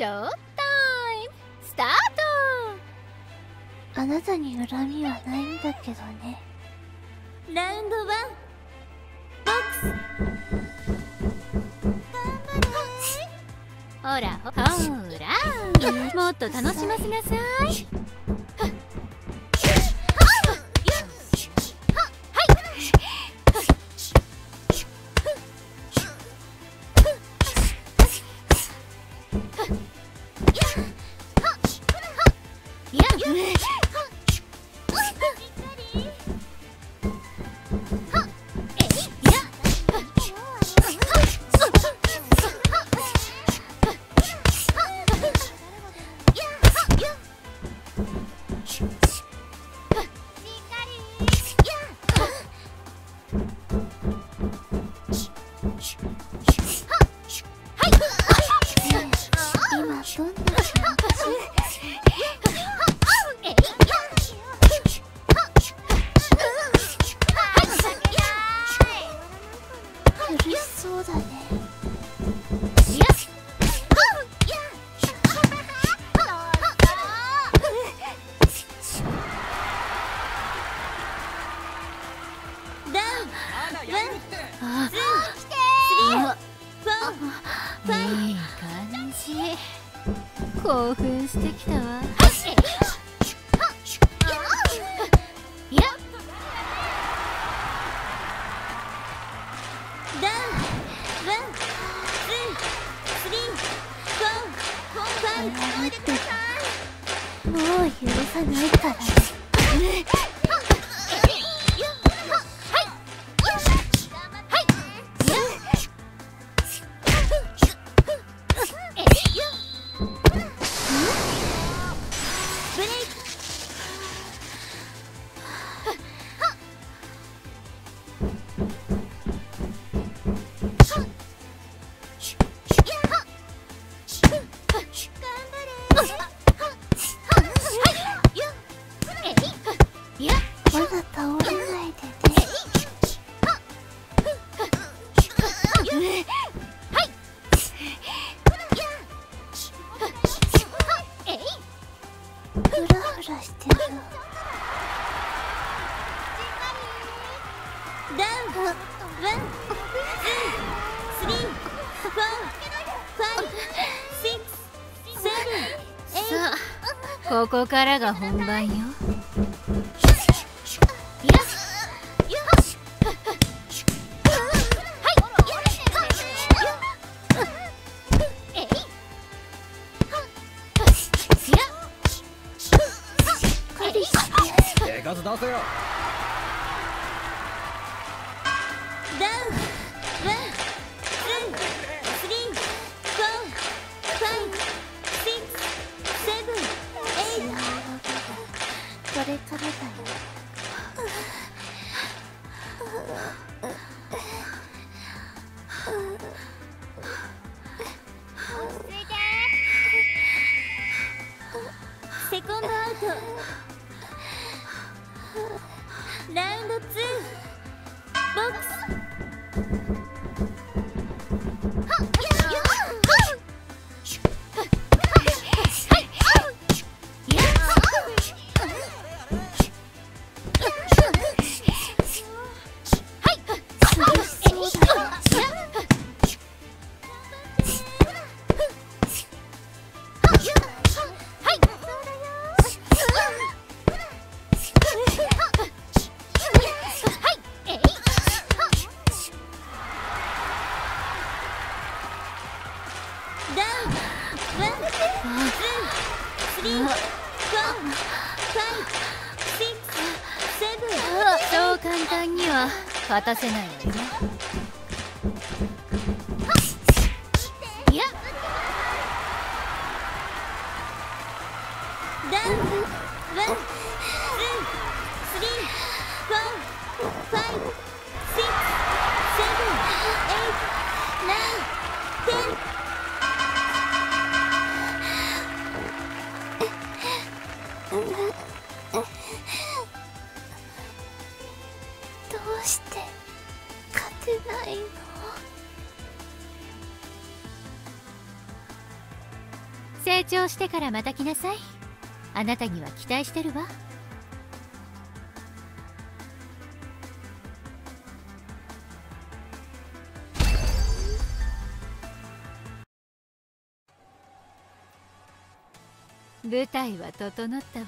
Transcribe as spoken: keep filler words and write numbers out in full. Show time! スタート。あなたに恨みはないんだけどね。ラウンドワンボックス。ほらほら、もっと楽しませなさい。 興奮してきたわ。 ここからが本番よ。 そう簡単には勝たせないわね。 どうして勝てないの？成長してからまた来なさい。あなたには期待してるわ。舞台は整ったわ。